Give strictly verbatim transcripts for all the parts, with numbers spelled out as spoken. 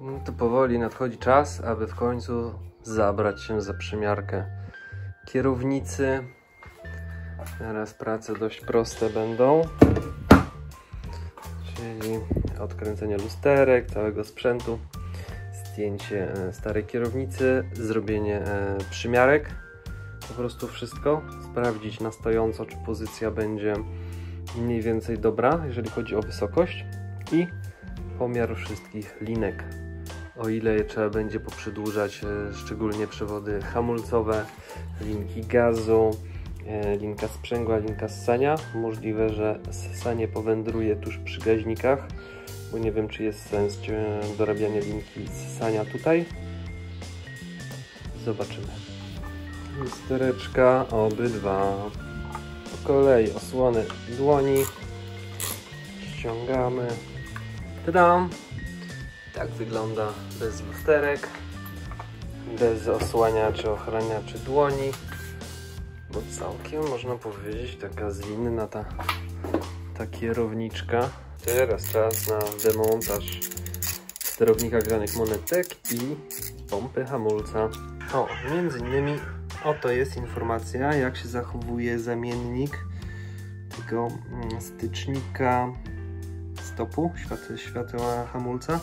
No to powoli nadchodzi czas, aby w końcu zabrać się za przymiarkę kierownicy. Teraz prace dość proste będą, czyli odkręcenie lusterek, całego sprzętu, zdjęcie starej kierownicy, zrobienie przymiarek, po prostu wszystko, sprawdzić na stojąco, czy pozycja będzie mniej więcej dobra, jeżeli chodzi o wysokość, i pomiar wszystkich linek, o ile je trzeba będzie poprzedłużać, szczególnie przewody hamulcowe, linki gazu, linka sprzęgła, linka ssania. Możliwe, że ssanie powędruje tuż przy gaźnikach, bo nie wiem, czy jest sens dorabianie linki ssania tutaj. Zobaczymy. Lustereczka obydwa. Po kolei osłony dłoni. Ściągamy. Tada! Tak wygląda bez lusterek, bez osłaniaczy, ochraniaczy dłoni. Bo całkiem, można powiedzieć, taka zwinna ta, ta kierowniczka. Teraz czas na demontaż sterownika granych monetek i pompy hamulca. O, między innymi oto jest informacja, jak się zachowuje zamiennik tego stycznika stopu, światła hamulca.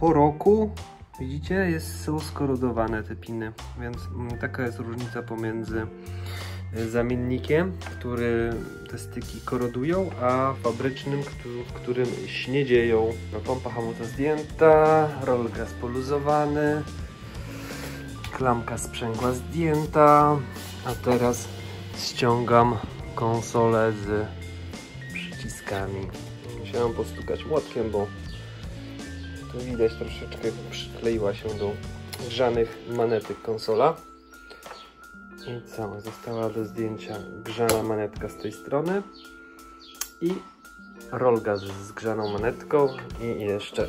Po roku, widzicie, jest, są skorodowane te piny, więc taka jest różnica pomiędzy zamiennikiem, który te styki korodują, a fabrycznym, w którym się dzieją. Pompa hamulca zdjęta, roll gaz poluzowany, klamka sprzęgła zdjęta, a teraz ściągam konsolę z przyciskami. Musiałem postukać łatkiem, bo tu widać, troszeczkę przykleiła się do grzanych manetek konsola. I co? Została do zdjęcia grzana manetka z tej strony i rolgaż z grzaną manetką i jeszcze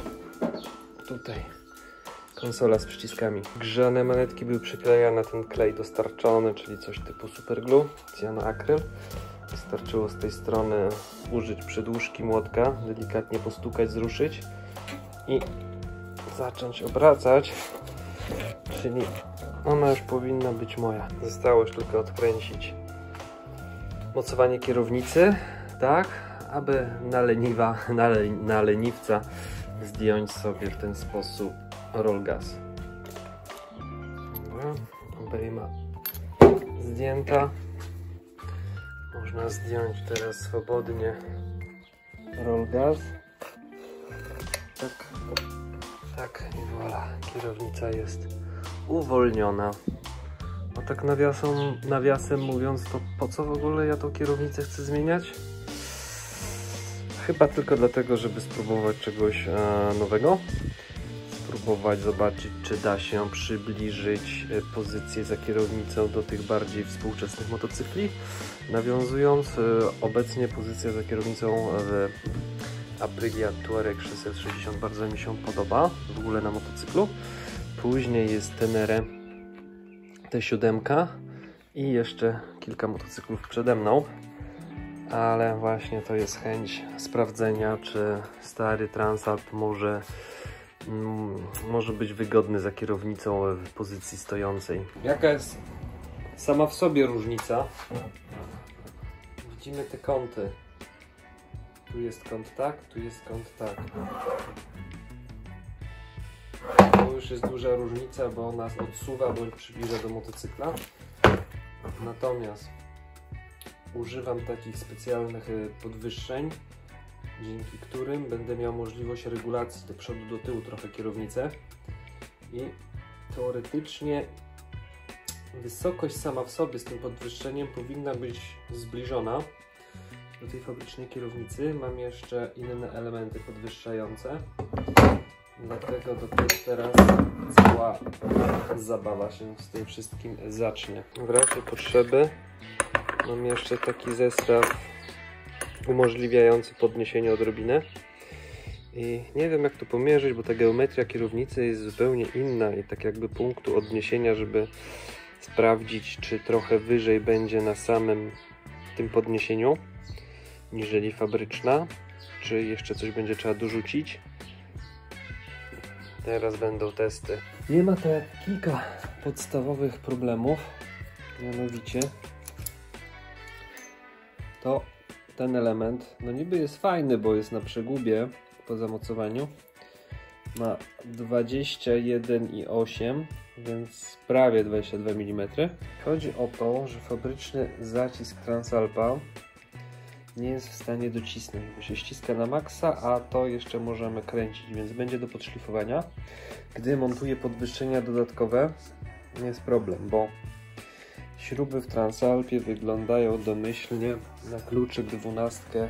tutaj konsola z przyciskami. Grzane manetki były przyklejane, ten klej dostarczony, czyli coś typu superglue, cyanoakryl. Wystarczyło z tej strony użyć przedłużki młotka, delikatnie postukać, zruszyć i zacząć obracać, czyli ona już powinna być moja. Zostało już tylko odkręcić mocowanie kierownicy, tak, aby na, leniwa, na, le, na leniwca zdjąć sobie w ten sposób roll gaz. Obejma zdjęta. Można zdjąć teraz swobodnie roll gaz. Tak, tak i voilà, kierownica jest uwolniona. A tak nawiasem, nawiasem mówiąc, to po co w ogóle ja tą kierownicę chcę zmieniać? Chyba tylko dlatego, żeby spróbować czegoś e, nowego. Spróbować zobaczyć, czy da się przybliżyć pozycję za kierownicą do tych bardziej współczesnych motocykli. Nawiązując, e, obecnie pozycja za kierownicą w Aprilia Tuareg sześćset sześćdziesiąt bardzo mi się podoba, w ogóle na motocyklu. Później jest Tenere T siedem i jeszcze kilka motocyklów przede mną. Ale właśnie to jest chęć sprawdzenia, czy stary Transalp może, mm, może być wygodny za kierownicą w pozycji stojącej. Jaka jest sama w sobie różnica? Widzimy te kąty. Tu jest kąt tak, tu jest kąt tak. Tu już jest duża różnica, bo nas odsuwa bądź przybliża do motocykla. Natomiast używam takich specjalnych podwyższeń, dzięki którym będę miał możliwość regulacji do przodu, do tyłu trochę kierownicę. I teoretycznie wysokość sama w sobie z tym podwyższeniem powinna być zbliżona do tej fabrycznej kierownicy. Mam jeszcze inne elementy podwyższające, dlatego dopiero teraz cała zabawa się z tym wszystkim zacznie. W razie potrzeby mam jeszcze taki zestaw umożliwiający podniesienie odrobinę i nie wiem, jak to pomierzyć, bo ta geometria kierownicy jest zupełnie inna i tak jakby punktu odniesienia, żeby sprawdzić, czy trochę wyżej będzie na samym tym podniesieniu niżeli fabryczna, czy jeszcze coś będzie trzeba dorzucić. teraz będą testy. Nie ma to jak kilka podstawowych problemów, mianowicie to ten element, no niby jest fajny, bo jest na przegubie po zamocowaniu, ma dwadzieścia jeden i osiem, więc prawie dwadzieścia dwa milimetry. Chodzi o to, że fabryczny zacisk Transalpa nie jest w stanie docisnąć, bo się ściska na maksa, a to jeszcze możemy kręcić, więc będzie do podszlifowania. Gdy montuję podwyższenia dodatkowe, jest problem, bo śruby w Transalpie wyglądają domyślnie na kluczyk dwunastkę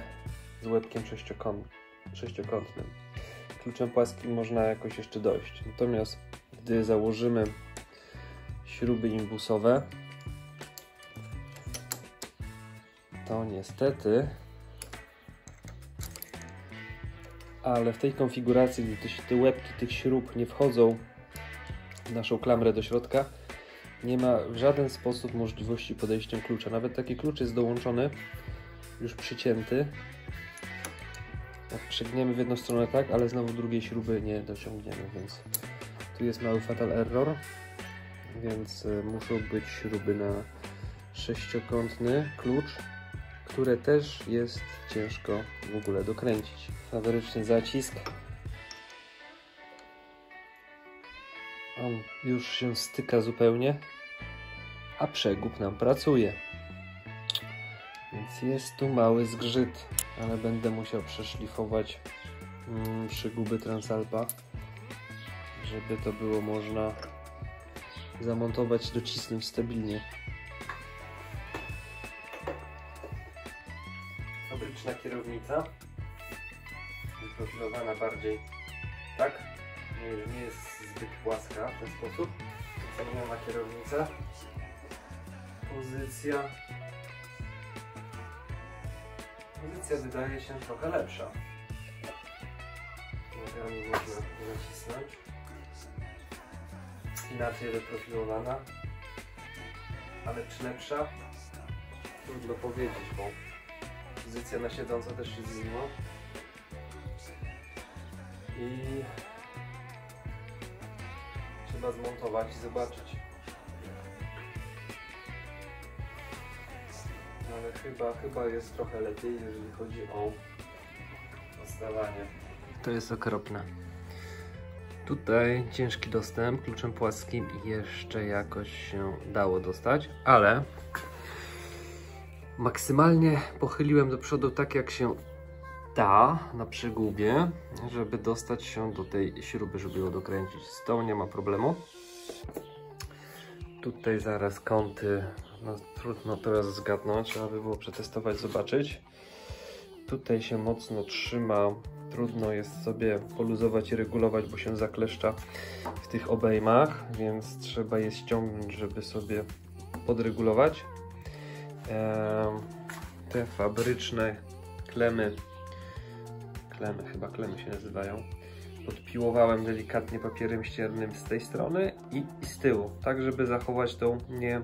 z łebkiem sześciokątnym. Kluczem płaskim można jakoś jeszcze dojść. Natomiast gdy założymy śruby imbusowe, to niestety, ale w tej konfiguracji, gdy te, te łebki tych śrub nie wchodzą w naszą klamrę do środka, nie ma w żaden sposób możliwości podejścia klucza. Nawet taki klucz jest dołączony, już przycięty. Tak, przegniemy w jedną stronę tak, ale znowu drugiej śruby nie dociągniemy, więc tu jest mały fatal error, więc muszą być śruby na sześciokątny klucz, które też jest ciężko w ogóle dokręcić. Fabryczny zacisk. On już się styka zupełnie, a przegub nam pracuje. Więc jest tu mały zgrzyt, ale będę musiał przeszlifować mm, przeguby Transalpa, żeby to było można zamontować, docisnąć stabilnie. Fabryczna kierownica, wyprofilowana bardziej tak, nie, nie jest zbyt płaska w ten sposób. Zamieniona kierownica, pozycja, pozycja wydaje się trochę lepsza. Nogami można nacisnąć, inaczej wyprofilowana, ale czy lepsza? Trudno powiedzieć, bo pozycja na siedząco też jest zimna. I trzeba zmontować i zobaczyć. Ale chyba, chyba jest trochę lepiej, jeżeli chodzi o odstawanie. To jest okropne. Tutaj ciężki dostęp kluczem płaskim i jeszcze jakoś się dało dostać, ale maksymalnie pochyliłem do przodu tak, jak się da na przegubie, żeby dostać się do tej śruby, żeby ją dokręcić. Z tą nie ma problemu. Tutaj zaraz kąty, no, trudno teraz zgadnąć, trzeba by było przetestować, zobaczyć. Tutaj się mocno trzyma, trudno jest sobie poluzować i regulować, bo się zakleszcza w tych obejmach, więc trzeba je ściągnąć, żeby sobie podregulować. Te fabryczne klemy, klemy, chyba klemy się nazywają, podpiłowałem delikatnie papierem ściernym z tej strony i, i z tyłu, tak żeby zachować tą nie,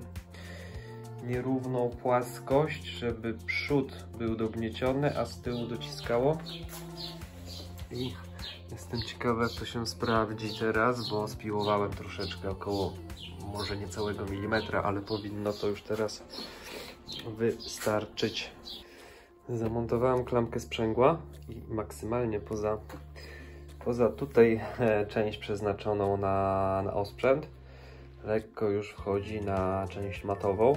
nierówną płaskość, żeby przód był dognieciony, a z tyłu dociskało. I jestem ciekawy, jak to się sprawdzi teraz, bo spiłowałem troszeczkę, około może niecałego milimetra, ale powinno to już teraz wystarczyć. Zamontowałem klamkę sprzęgła i maksymalnie poza, poza tutaj e, część przeznaczoną na, na osprzęt, lekko już wchodzi na część matową,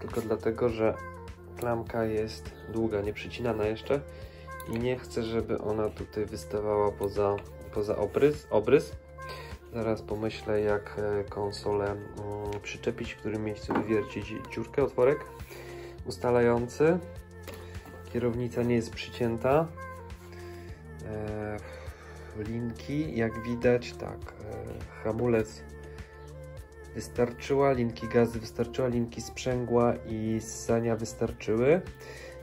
tylko dlatego, że klamka jest długa, nie przycinana jeszcze i nie chcę, żeby ona tutaj wystawała poza, poza obrys, obrys. Zaraz pomyślę, jak konsolę przyczepić, w którym miejscu wywiercić dziurkę, otworek ustalający. Kierownica nie jest przycięta. Linki, jak widać, tak, hamulec wystarczyła, linki gazy wystarczyła, linki sprzęgła i ssania wystarczyły.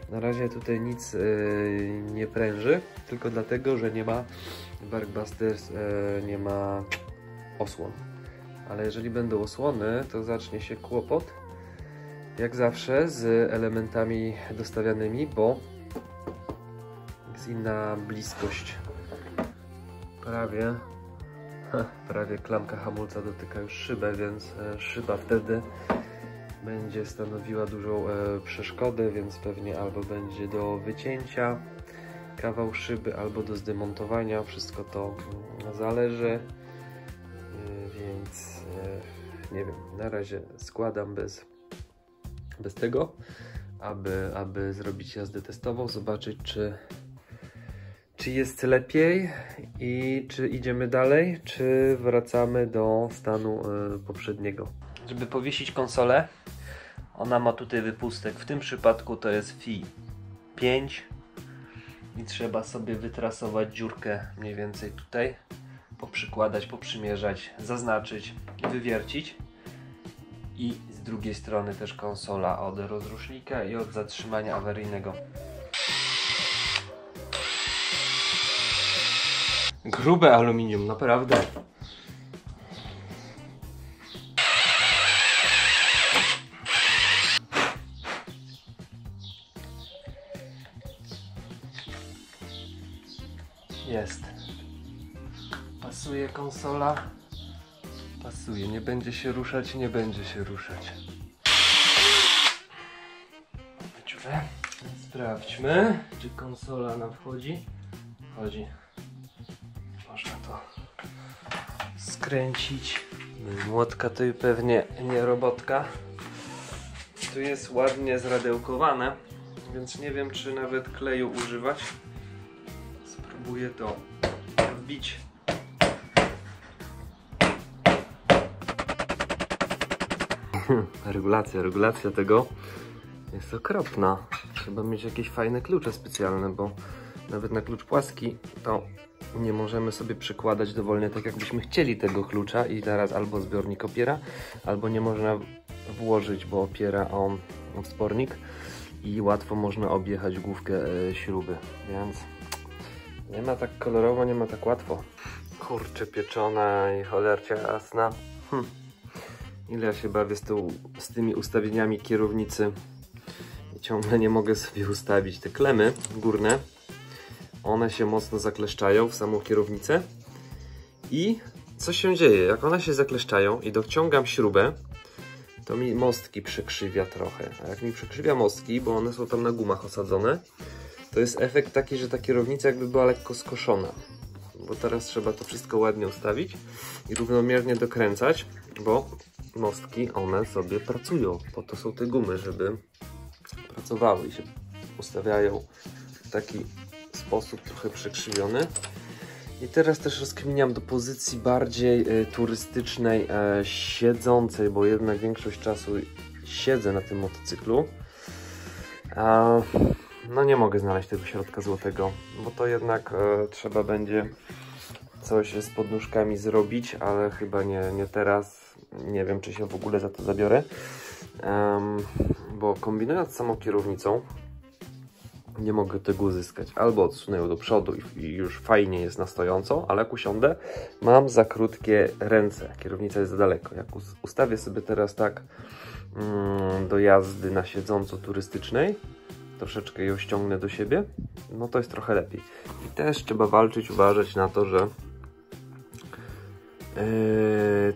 Na razie tutaj nic nie pręży, tylko dlatego, że nie ma Barkbusters, nie ma osłon, ale jeżeli będą osłony, to zacznie się kłopot, jak zawsze z elementami dostawianymi, bo jest inna bliskość, prawie prawie klamka hamulca dotyka już szybę, więc szyba wtedy będzie stanowiła dużą przeszkodę, więc pewnie albo będzie do wycięcia kawał szyby, albo do zdemontowania, wszystko to zależy, więc nie wiem, na razie składam bez, bez tego, aby, aby zrobić jazdę testową, zobaczyć czy, czy jest lepiej i czy idziemy dalej, czy wracamy do stanu poprzedniego. Żeby powiesić konsolę, ona ma tutaj wypustek, w tym przypadku to jest Fi pięć i trzeba sobie wytrasować dziurkę mniej więcej tutaj, poprzykładać, poprzymierzać, zaznaczyć, wywiercić. I z drugiej strony też konsola od rozrusznika i od zatrzymania awaryjnego. Grube aluminium, naprawdę. Jest. Pasuje konsola. Pasuje, nie będzie się ruszać, nie będzie się ruszać. Dziurę. Sprawdźmy, czy konsola nam wchodzi. Wchodzi. Można to skręcić. Młotka to i pewnie nie robotka. Tu jest ładnie zradełkowane, więc nie wiem, czy nawet kleju używać. Spróbuję to wbić. Regulacja, regulacja tego jest okropna. Trzeba mieć jakieś fajne klucze specjalne, bo nawet na klucz płaski to nie możemy sobie przykładać dowolnie tak, jakbyśmy chcieli tego klucza i teraz albo zbiornik opiera, albo nie można włożyć, bo opiera o, o wspornik i łatwo można objechać główkę yy, śruby, więc nie ma tak kolorowo, nie ma tak łatwo. Kurczę pieczona i cholercia jasna. Hm. Ile ja się bawię z, tą, z tymi ustawieniami kierownicy i ciągle nie mogę sobie ustawić. Te klemy górne, one się mocno zakleszczają w samą kierownicę i co się dzieje? Jak one się zakleszczają i dociągam śrubę, to mi mostki przekrzywia trochę. A jak mi przekrzywia mostki, bo one są tam na gumach osadzone, to jest efekt taki, że ta kierownica jakby była lekko skoszona. Bo teraz trzeba to wszystko ładnie ustawić i równomiernie dokręcać, bo mostki, one sobie pracują, po to są te gumy, żeby pracowały i się ustawiają w taki sposób trochę przekrzywiony. I teraz też rozkminiam do pozycji bardziej y, turystycznej, y, siedzącej, bo jednak większość czasu siedzę na tym motocyklu. A, no nie mogę znaleźć tego środka złotego, bo to jednak y, trzeba będzie coś z podnóżkami zrobić, ale chyba nie, nie teraz. Nie wiem, czy się w ogóle za to zabiorę, um, bo kombinując z samą kierownicą nie mogę tego uzyskać. Albo odsunę ją do przodu i, i już fajnie jest na stojąco, ale jak usiądę, mam za krótkie ręce, kierownica jest za daleko. Jak ustawię sobie teraz tak mm, do jazdy na siedząco turystycznej, troszeczkę ją ściągnę do siebie, no to jest trochę lepiej. I też trzeba walczyć, uważać na to, że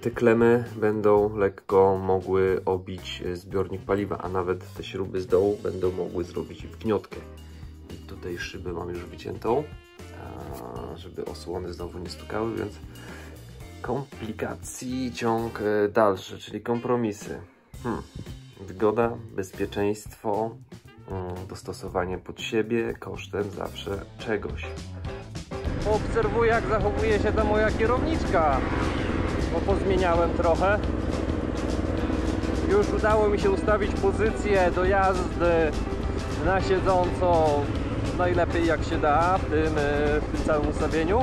te klemy będą lekko mogły obić zbiornik paliwa, a nawet te śruby z dołu będą mogły zrobić wgniotkę. I tutaj szybę mam już wyciętą, żeby osłony znowu nie stukały, więc komplikacji ciąg dalszy, czyli kompromisy. Hmm. Wygoda, bezpieczeństwo, dostosowanie pod siebie kosztem zawsze czegoś. Obserwuję, jak zachowuje się ta moja kierowniczka, bo pozmieniałem trochę. Już udało mi się ustawić pozycję do jazdy na siedząco najlepiej jak się da w tym, w tym całym ustawieniu.